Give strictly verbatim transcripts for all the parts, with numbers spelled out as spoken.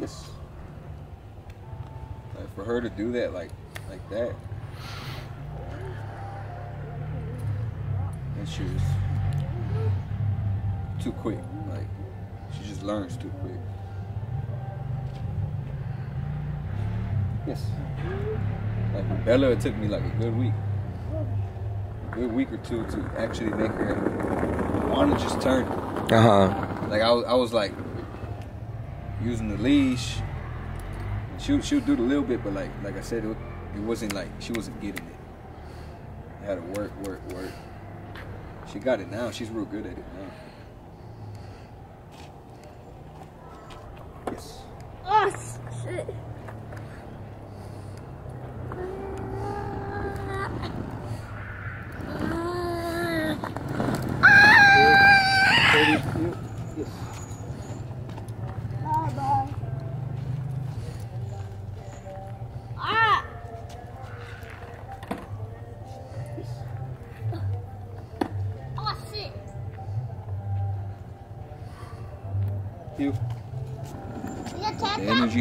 this. Like, for her to do that, like, like that. And she was too quick. Like, she just learns too quick. Yes. Like, with Bella, it took me like a good week. A good week or two to actually make her want to just turn. Uh-huh. Like, I was, I was like, using the leash. She, she would do it a little bit, but like like I said, it, it wasn't like, she wasn't getting it. I had to work, work, work. She got it now. She's real good at it now. Yes. Oh, shit.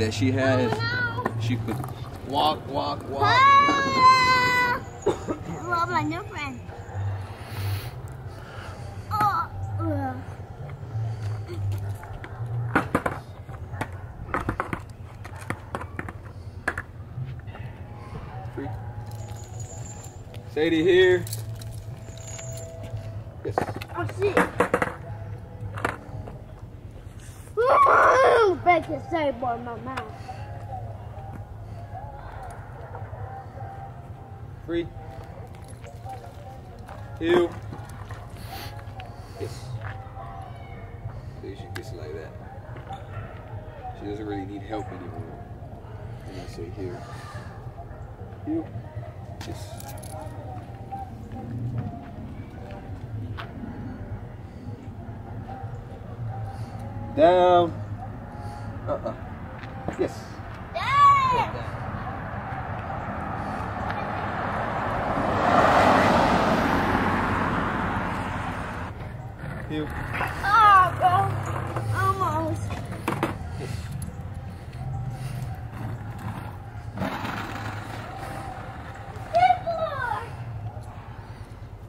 That she has, oh, no. She could walk, walk, walk. Ah! I love my new friend. Oh. Free. Saidi here. Yes. Oh, shit. I can say by my mouth. Free. Ew. Yes. See, she gets like that. She doesn't really need help anymore. And I say here. Ew. Yes. Down. Uh-uh. Yes. Yeah. You. Oh, bro. Almost. Yes. Good boy.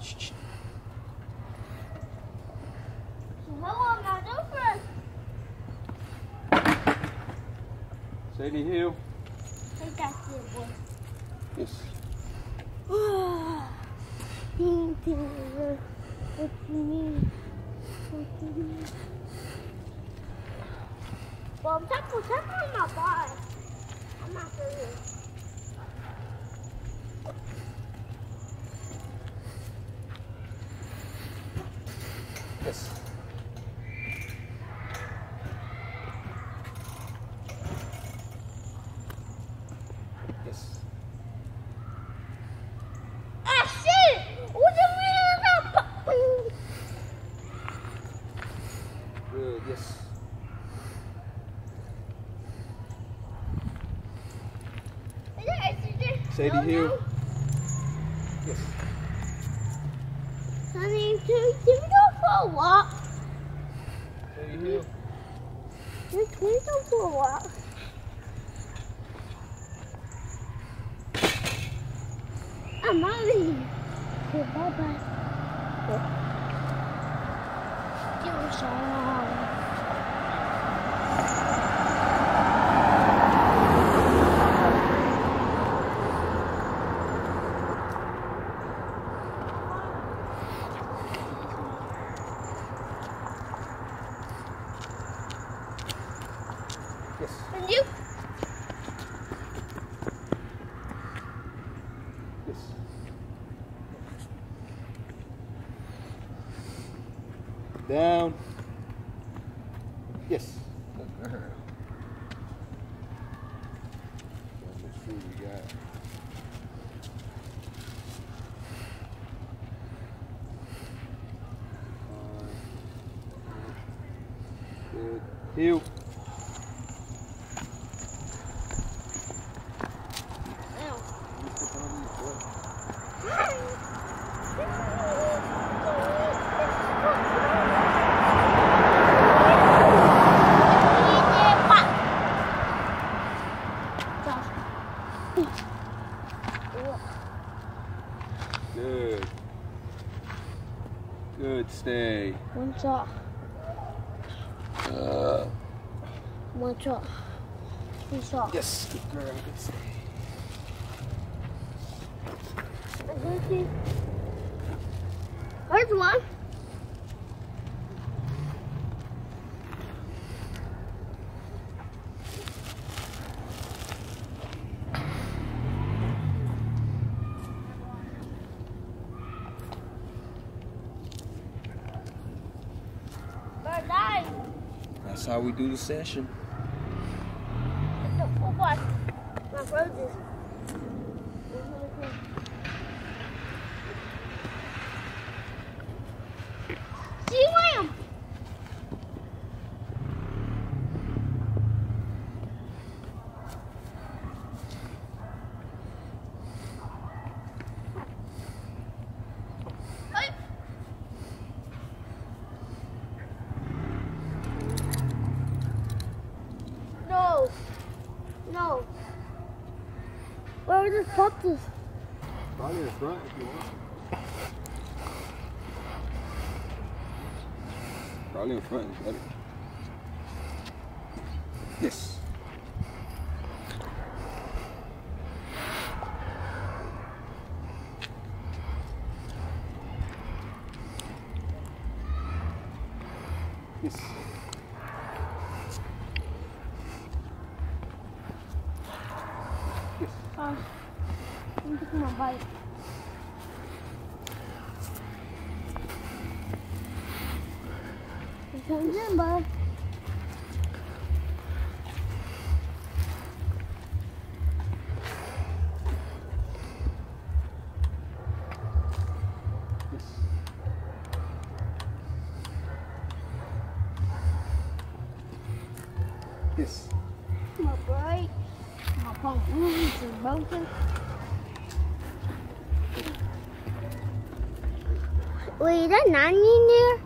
Shh, shh. Hello, my new friend. Saidi Hill. I got you, boy. Yes. Well, I'm tackling my body. I'm not doing it. Yes. Saidi here. No. Yes. Honey, can we go for a walk? Saidi here. Can we go for a walk? I'm mommy. Okay, bye bye. Okay. Give us a shot. Down. Yes. Good girl. How much food we got? Good. Heel. Wednesday. Muncha. Uh. Muncha. Yes, good girl. Good stay. Where's one? That's how we do the session. What? My roses. She swam. No. Where are the puppies? Probably in the front if you want. Probably in front is better. Yes. Yes. Uh, I'm taking my bike. Here comes Jimbo. Yes. Yes. My bike. My phone. Wait, is that nanny in there?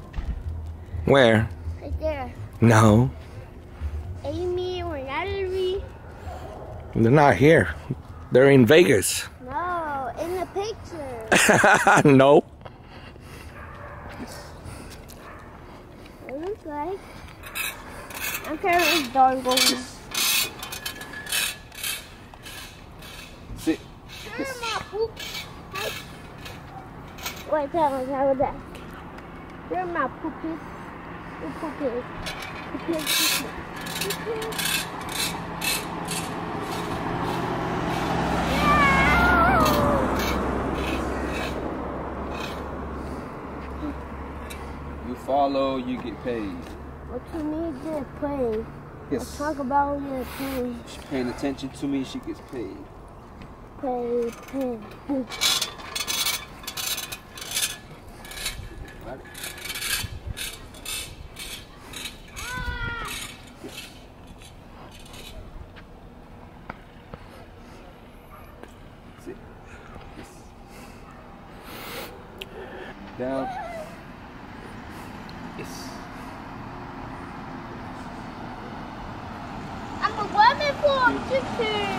Where? Right there. No. Amy or Natalie? They're not here. They're in Vegas. No, in the picture. No. It looks like. I don't care if it's dog going. Sit. Yes. Wait, that was how that. They're my poopies. The poopies. The poopies. The poopies. You follow, you get paid. What you need to pay? Yes. I talk about your pay. She's paying attention to me, she gets paid. Pay, pay, pay. Down. Yes. I'm a woman for a chicken.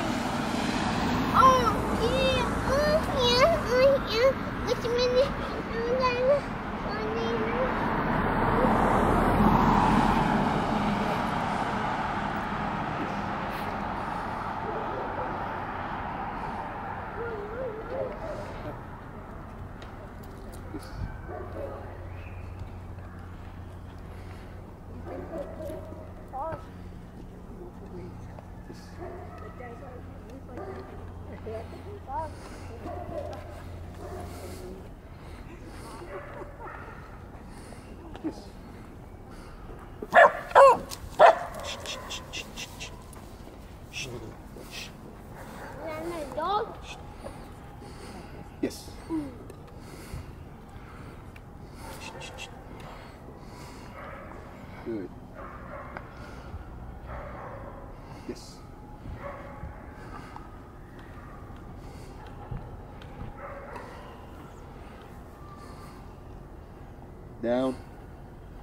Oh, yeah. Oh, yeah. Oh, yeah. Wait a minute. Oh, yeah. Oh, yeah. Yes. Yes. Good. Yes. Down.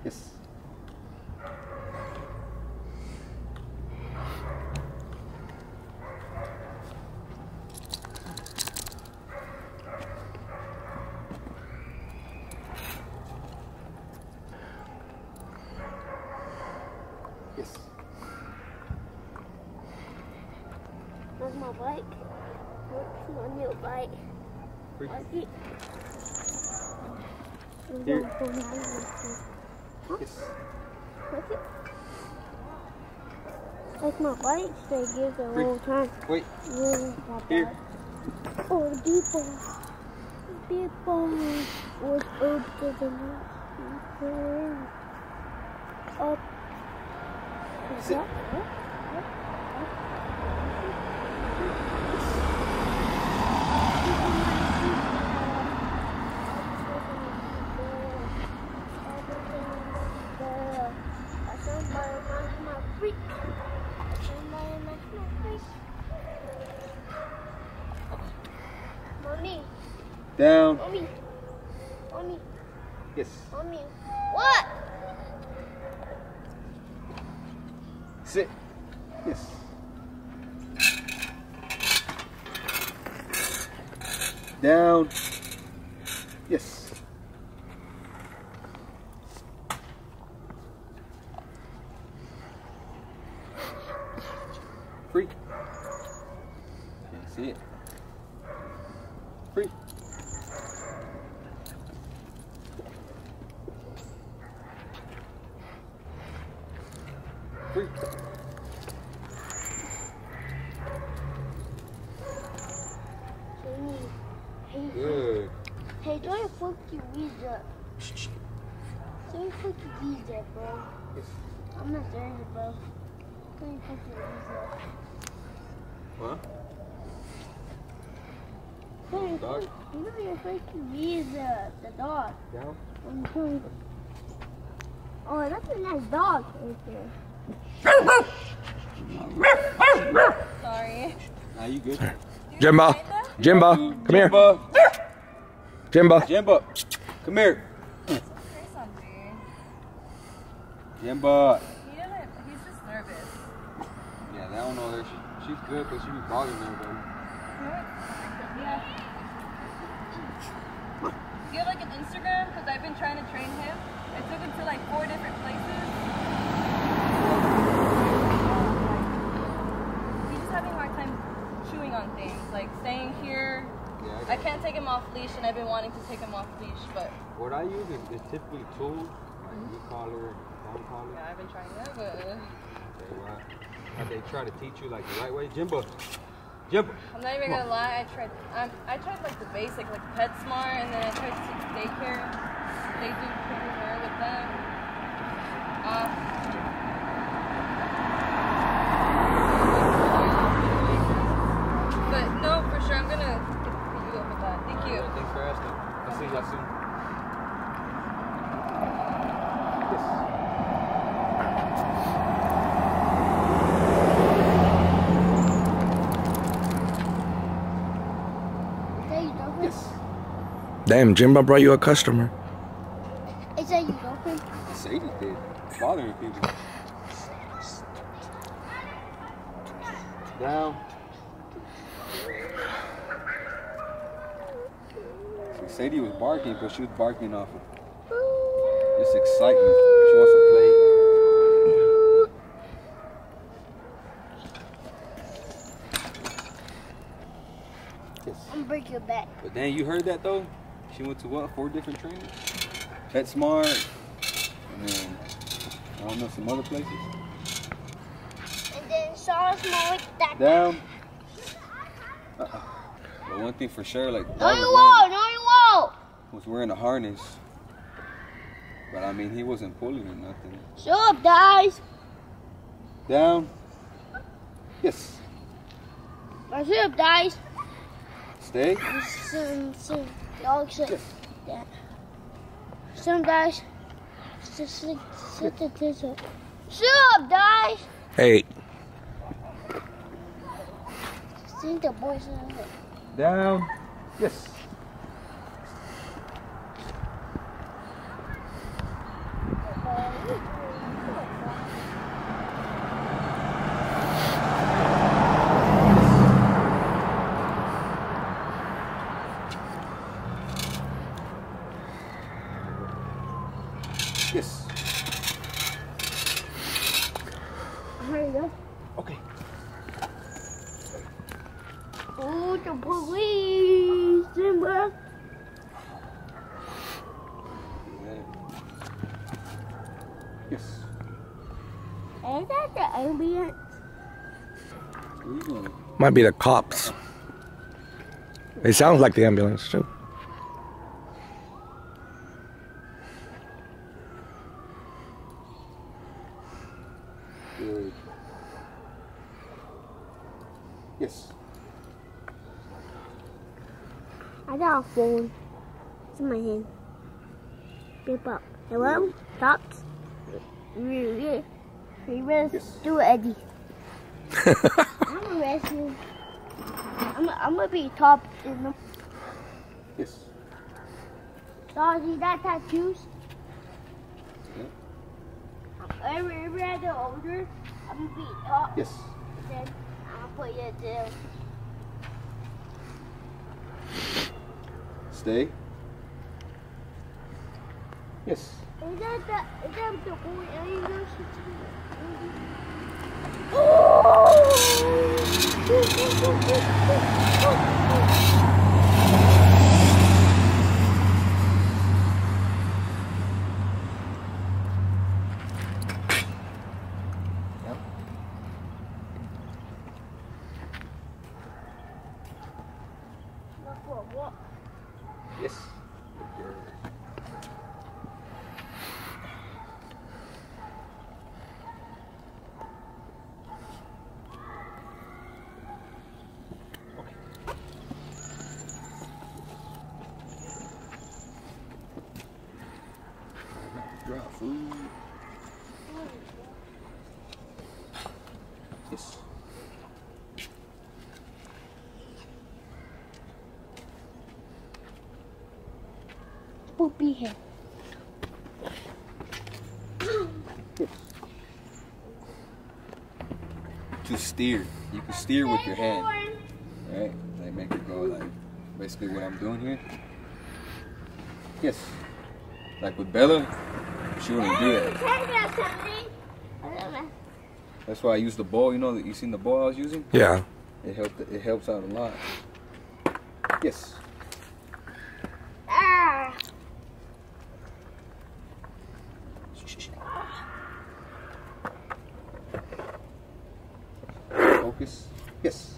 Yes. Yes. There's my bike. What's on your bike? It? Here. Huh? Yes. What's it? That's my bike. They give the whole time. Wait. Here. Oh, the people. The people was up to the next. Up. Is that down. Mommy. Mommy. Yes. Mommy. What? Sit. Yes. Down. Yes. Free. Can't see it. Free. Free. Good. Hey, don't fuck your visa. Don't fuck your visa, bro. Yes. I'm not doing it, bro. Don't fuck your visa. What? Don't fuck your visa. The dog. Down? Yeah. Oh, that's a nice dog right there. Sorry. Nah, you good. Jimbo. Jimbo. Come Jimbo. Here. Jimbo. Jimbo. Come here. What's his face on, dude? Jimbo. He doesn't, he's just nervous. Yeah, that one over there, she, she's good, but she be bothering everybody. Yeah. Do you have like an Instagram? Because I've been trying to train him. I took him to like four different places. Chewing on things, like staying here. Yeah, I, I can't take him off leash, and I've been wanting to take him off leash, but what I use is, is typically tools, like knee collar, arm collar. Yeah, I've been trying that, but okay, well, how they try to teach you like the right way, Jimbo. Jimbo. I'm not even gonna lie, I tried. Um, I tried like the basic, like PetSmart, and then I tried to take daycare. They do pretty well with them. Uh, Yes. Yes. Damn, Jimbo brought you a customer. Is that your girlfriend? Saidi did. Bothering people. Down. Saidi was barking, but she was barking off of this excitement. She wants to play. Yes. I'm breaking your back. But then you heard that though? She went to what? Four different trainers? PetSmart, and then I don't know, some other places. And then saw us more that down. Uh-uh. But one thing for sure, like no you won't, no you won't. Was wearing a harness, but I mean he wasn't pulling or nothing. Shut up, guys. Down. Yes. Shut up, guys. Stay. Dog sit. Some guys. Sit the Shut up, guys. Hey. See the boys in there. Down. Yes. Yes. hurry up. Okay. Oh, the police, Jimbo. Yes. Is that the ambulance? Ooh. Might be the cops. It sounds like the ambulance too. Good. Yes. I got a phone. It's in my hand. Beep up. Hello? Cops? Yes. Do it, Eddie. I'm gonna rescue. I'm, I'm gonna be top in them. Yes. So, see that tattoos? Yeah. Whenever I get older, I'm gonna be top. Yes. Then I'm gonna put you in jail. Stay. Yes. Is that the, is that the old alien? Yep. Yes. Food. Yes. Poopy head. Yes. To steer. You can steer with your hand. Right? Like make it go like basically what I'm doing here. Yes. Like with Bella. She wouldn't do that. That's why I used the ball. You know that you seen the ball I was using. Yeah. It helped. It helps out a lot. Yes. Ah. Focus. Yes.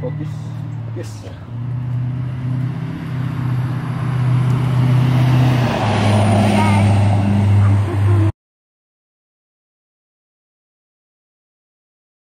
Focus. Yes.